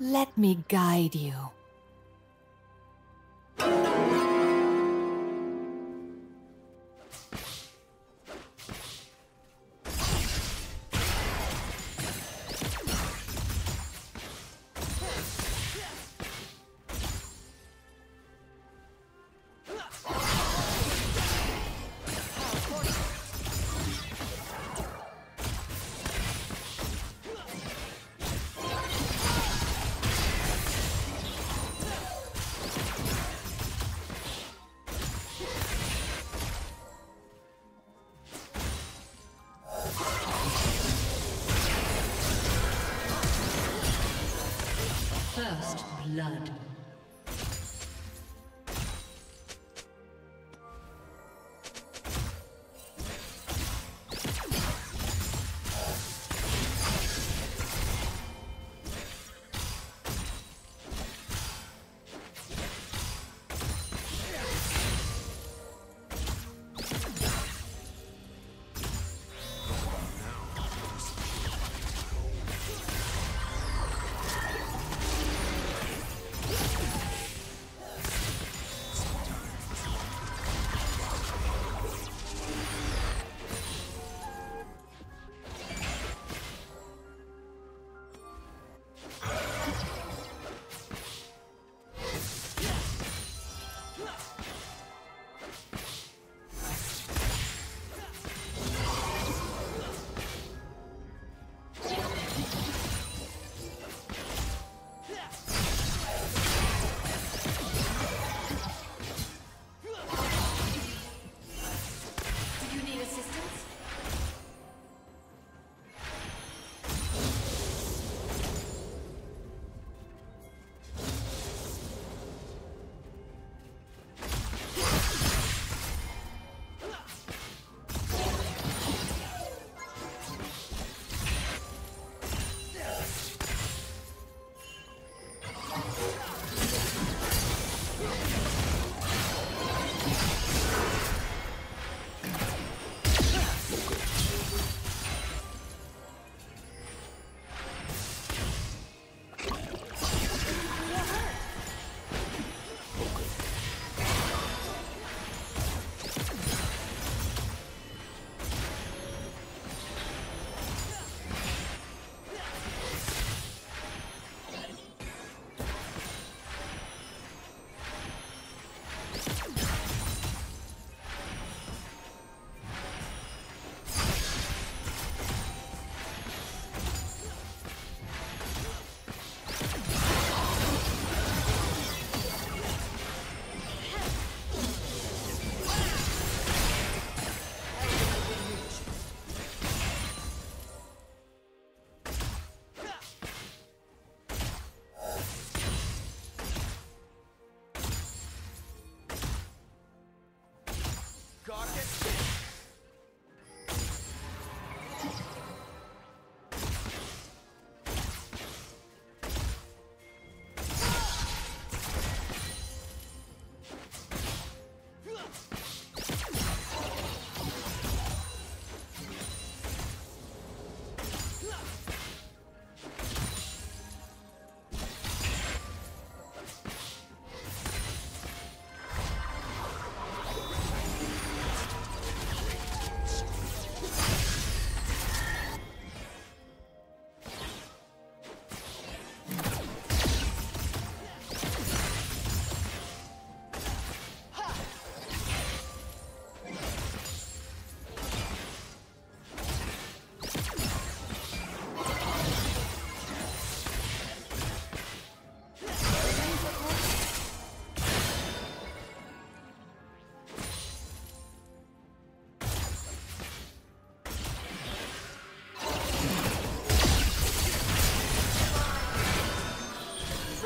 Let me guide you. First blood.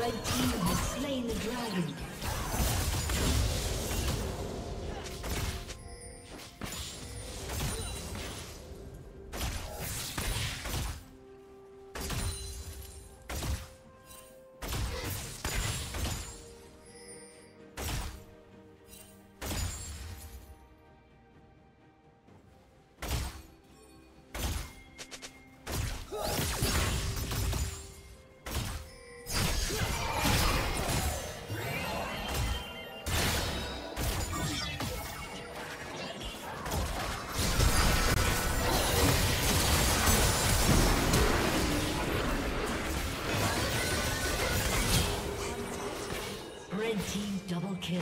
Red team has slain the dragon. team double kill.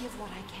Give what I can.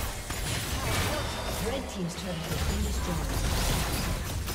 Team's turret has been destroyed.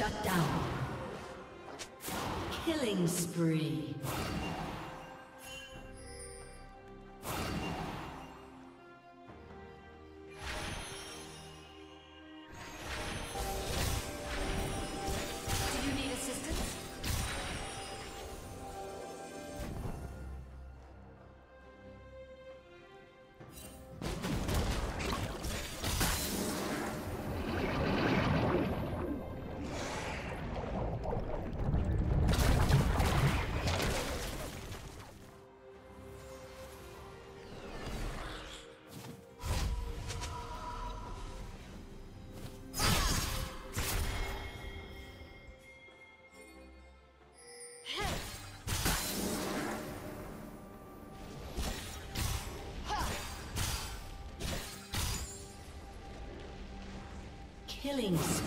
Shut down. Killing spree. Killing spree.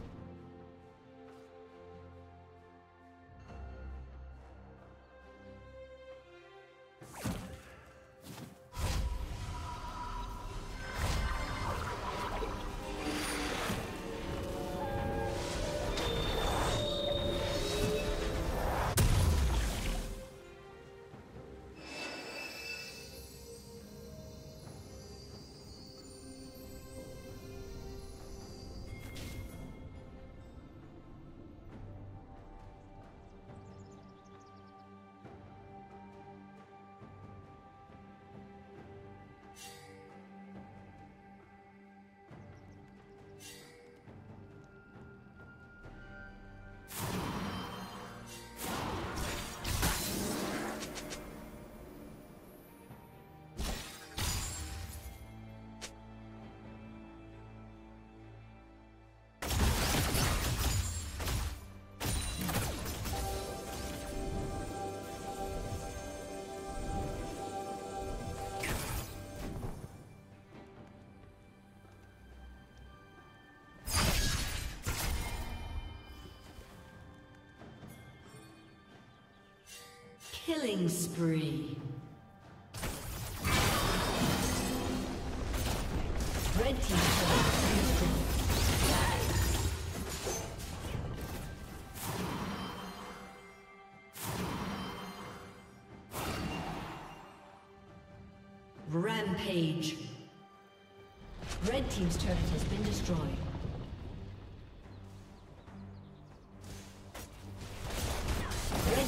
Killing spree. Red team. Rampage. Red team's turret has been destroyed. Red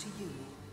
To you.